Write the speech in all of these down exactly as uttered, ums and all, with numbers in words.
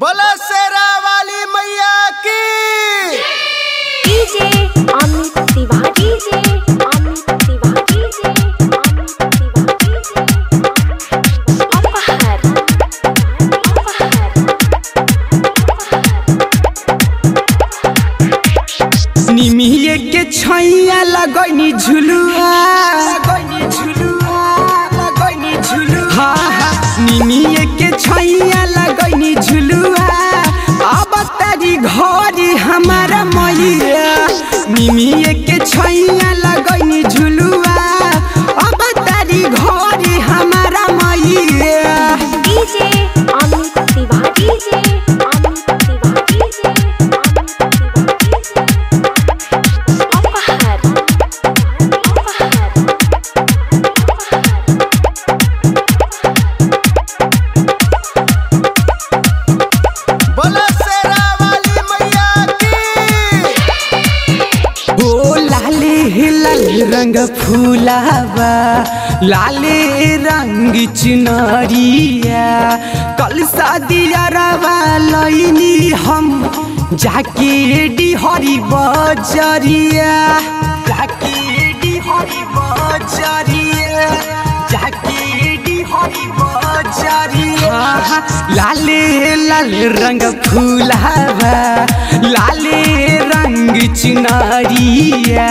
बोलो शेरा वाली मैया की DJ Amit Tiwari DJ Amit Tiwari DJ Amit Tiwari DJ अपहार अपहार निमिये के छैया लगैनी झुलुआ लगैनी झुलुआ लगैनी झुलुआ हा हा निमिये के छैया लगैनी झुलुआ घोड़ी हमारा मैया निमिये के छैया लगैनी झुलुआ अब तारी घोड़ी हमारा मैया DJ Amit Tiwari DJ Amit Tiwari DJ अपहार अपहार बोलो रंग फूलावा लाले रंग चुनरिया कल सादिया रवा लईनी हम जाके डिहरी बजरिया जाके डिहरी बजरिया जाके डिहरी बजरिया लाले लाल रंग फूलावा लाले रंग चुनरिया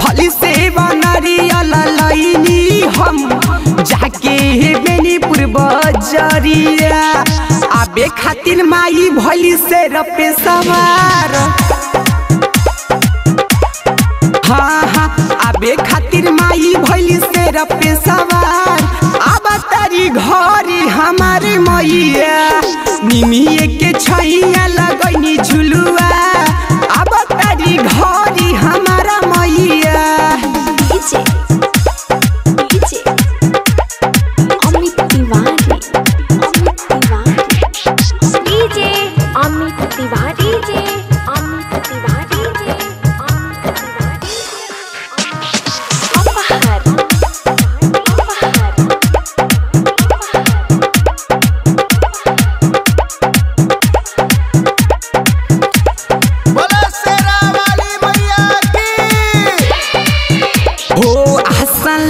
फली से बनरिया ललैनी हम जाके बेनीपुर बजरिया आबे खातिर माई भली से रपे सवार हाँ हाँ आबे खातिर माई भली से रपे सवार आब तारी घरी हमारे मैया निमिये के छैया लगैनी झुलुआ आब तारी घरी हमारा मैया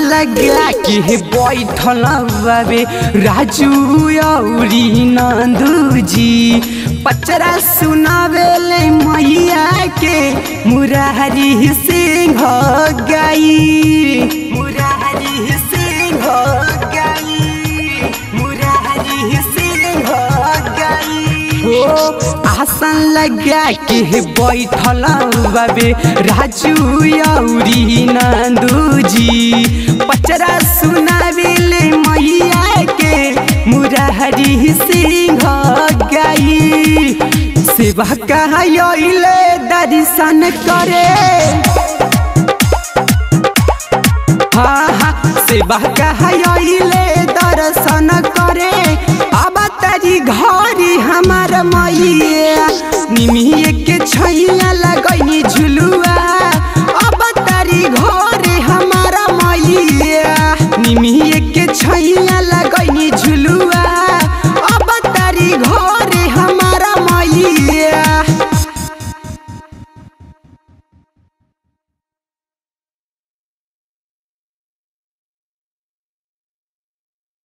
लगा के बैठल बाबे राजू औरी नंदू जी पचरा सुनावेले मैया के मुरारी सिंह गाई मुरारी सिंह गाई मुरारी सिंह गाई हो आसन लगा के बैठल बाबे राजू औरी नंदू जी पचरा सुनावेले मैया के मुरारी सिंह गाई सेवा कहले दर्शन करे हाँ हाँ सेवा कहले दर्शन करे अब तारी घरी हमार मैया।